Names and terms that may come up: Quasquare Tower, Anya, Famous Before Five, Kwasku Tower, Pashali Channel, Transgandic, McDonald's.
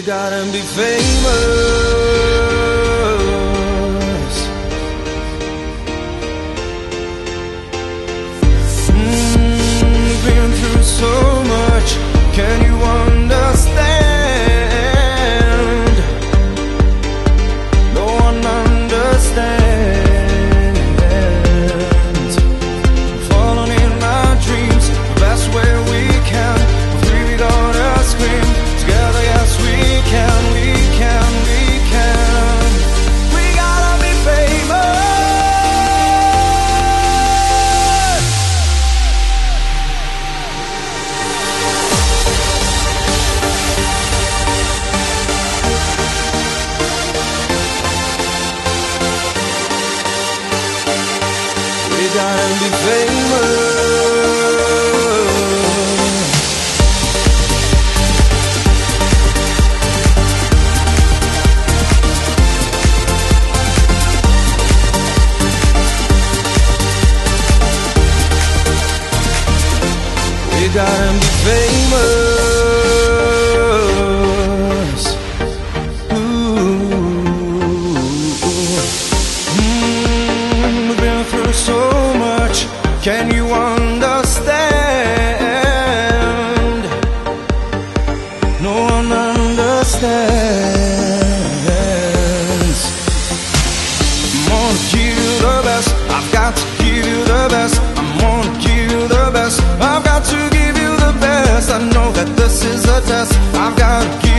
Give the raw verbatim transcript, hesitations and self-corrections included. You gotta be famous. Mm, been through so much. Can you understand? No one understands. Following in our dreams, the best way we can. Free without a scream. Together, yes, we can, we can, we can. We gotta be famous. We gotta be famous. You gotta be famous. Ooh. Mm, we've been through so much. Can you understand? No one understands. I'm gonna give you the best. I've got to give you the best. I'm gonna give you the best. I've got to give you the best. I know that this is a test. I've got to give